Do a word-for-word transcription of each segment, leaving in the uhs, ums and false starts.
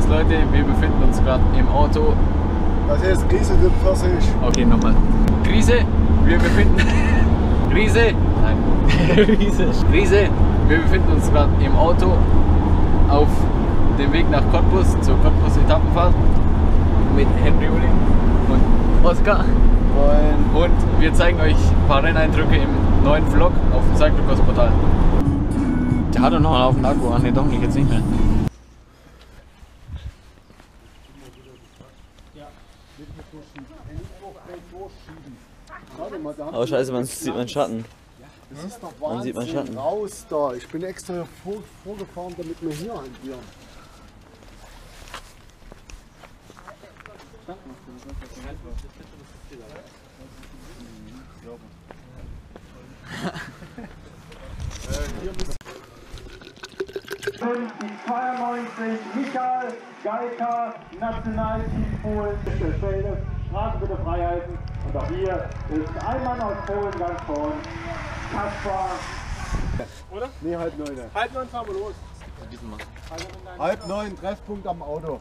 los, Leute, wir befinden uns gerade im Auto. Was ist Krise, was ist? Okay, nochmal. Krise, wir befinden... Krise! Nein. Krise. Krise, wir befinden uns gerade im Auto auf dem Weg nach Cottbus, zur Cottbus-Etappenfahrt mit Henri Uhlig und Oskar. Und, und wir zeigen euch ein paar Renneindrücke im neuen Vlog auf dem Cyclocross Portal. Der hat doch noch einen auf dem Akku an, ne, doch nicht, jetzt nicht mehr. Oh scheiße, man sieht meinen Schatten. Das ist doch man sieht meinen Schatten. Raus da. Ich bin extra vor, vorgefahren, damit wir hier einbieren. fünfzig zweiundneunzig, Michael Gajka, Nationalteam Polen. Straße bitte frei halten. Und auch hier ist ein Mann aus Polen ganz vorn. Kaspar. Oder? Nee, halb neun. Halb neun fahren wir los. Halb neun, Treffpunkt am Auto.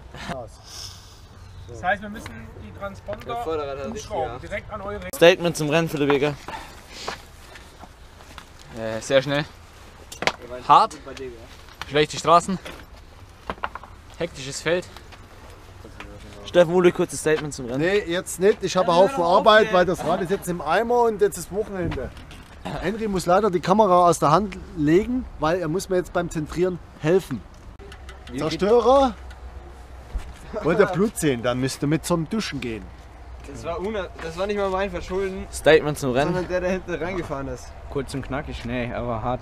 Das heißt, wir müssen die Transponder umschrauben, direkt an eure... Statement zum Rennen, Philipp Eger. Äh, sehr schnell. Hart. Schlechte Straßen. Hektisches Feld. Steffen, Uli, kurzes Statement zum Rennen. Nee, jetzt nicht. Ich habe einen Haufen Arbeit, weil das Rad ist jetzt im Eimer und jetzt ist Wochenende. Henri muss leider die Kamera aus der Hand legen, weil er muss mir jetzt beim Zentrieren helfen. Zerstörer. Wollt ihr Blut sehen, dann müsst ihr mit zum Duschen gehen. Das war, das war nicht mal mein Verschulden. Statement zum Rennen. Sondern der, der hinten reingefahren ist. Kurz und knackig, schnell, aber hart.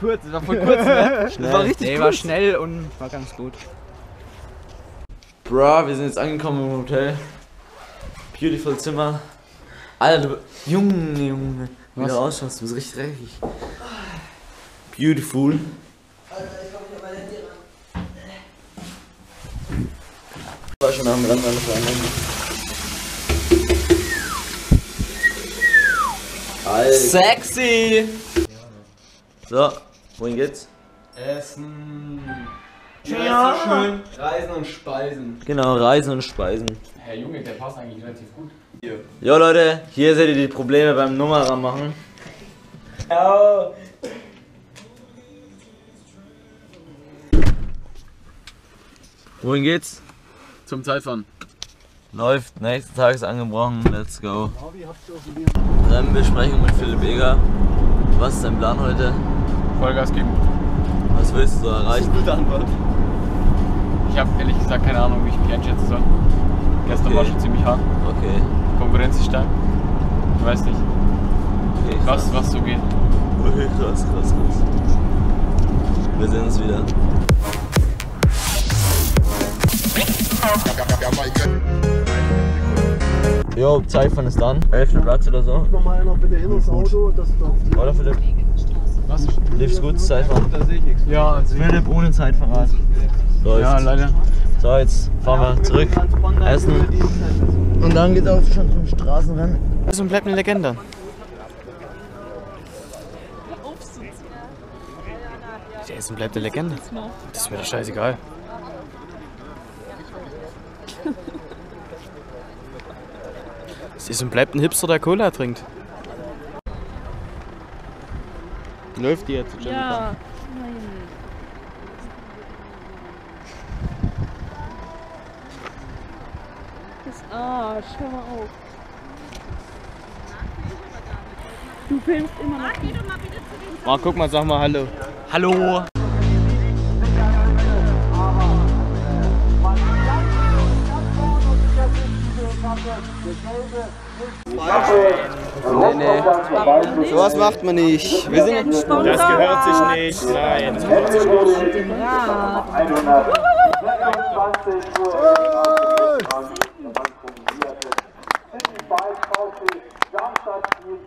Kurz, das war voll kurz, ne? Schnell. Das war richtig nee, kurz. War schnell und war ganz gut. Bra, wir sind jetzt angekommen im Hotel. Beautiful Zimmer. Alter, du... Junge, Junge. Wie du ausschaust, du bist richtig dreckig. Beautiful. Alter, ich komm wieder bei der Tiere an. Ich war schon am Rand, weil ich war am Rand. Sexy! So, wohin geht's? Essen. Ja. Schön. Reisen und Speisen. Genau, Reisen und Speisen. Herr Junge, der passt eigentlich relativ gut. Hier. Jo Leute, hier seht ihr die Probleme beim Nummerrahmen machen. Au. Wohin geht's? Zum Taifern. Läuft, nächsten Tag ist angebrochen, let's go. Rennbesprechung mit Philipp Eger. Was ist dein Plan heute? Vollgas geben. Was willst du so erreichen? Gute Antwort. Ich habe ehrlich gesagt keine Ahnung, wie ich mich einschätzen soll. Gestern okay. war schon ziemlich hart. Okay. Konkurrenz ist stark. Ich weiß nicht. Okay, krass, krass, was so geht. Okay, krass, krass, krass. Wir sehen uns wieder. Jo, Taifern ist dann. elfter Platz oder so. Noch mal noch bitte hin ins Auto, dass du da. Oder Philipp? Was? Lief's gut, Zeitfahren? Ja, Philipp ohne Zeitverrat. Läuft. Ja, leider. So, jetzt fahren wir zurück, essen und dann geht's auch schon zum Straßenrennen. Das ist und bleibt eine Legende. Der ist und bleibt eine Legende. Das ist mir doch scheißegal. Es ist und bleibt ein Hipster, der Cola trinkt. Läuft die jetzt? Ja. Nein. Das Arsch, hör mal auf. Du filmst immer noch. Oh, guck mal, sag mal Hallo. Hallo. Nee, nee. Sowas macht man nicht. Wir sind das gehört sich nicht. Nein, das gehört sich nicht.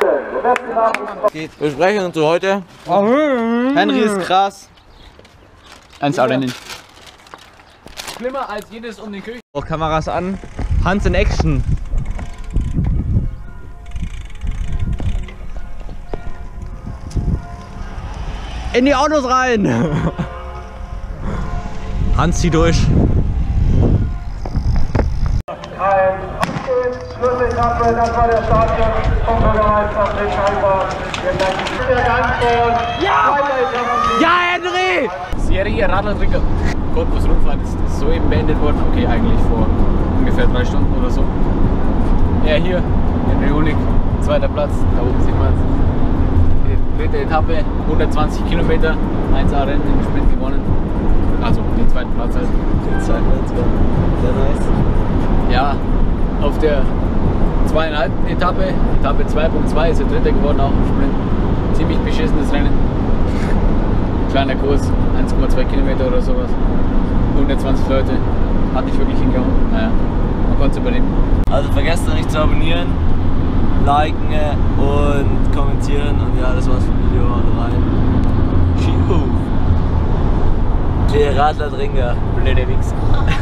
Ja. Wir sprechen uns heute. Henri ist krass. Eins auch nicht. Schlimmer als jedes um den Küchen. Auch Kameras an. Hans in Action. In die Autos rein! Hans zieht durch. das war der Startschuss vom Bürgermeister Taifern. Wir danken für den Dank und ja! Ja, Henri! Serie Radlricke. Cottbuser Rundfahrt ist soeben beendet worden, okay, eigentlich vor ungefähr drei Stunden oder so. Ja, hier, Henri Uhlig, zweiter Platz, da oben sieht man es. Dritte Etappe, hundertzwanzig Kilometer, eins A Rennen im Sprint gewonnen. Also den zweiten Platz halt. Den zweiten Platz, sehr nice. Ja, auf der zweiten Etappe, Etappe zwei Punkt zwei, ist der dritte geworden, auch im Sprint. Ziemlich beschissenes Rennen. Kleiner Kurs, eins Komma zwei Kilometer oder sowas. hundertzwanzig Leute, hat nicht wirklich hingehauen. Naja, man konnte es überleben. Also vergesst nicht zu abonnieren, liken und kommentieren. Und ja, das war's vom Video. Rein. Shihoo! Der Radler-Dringer, blöde Wichser.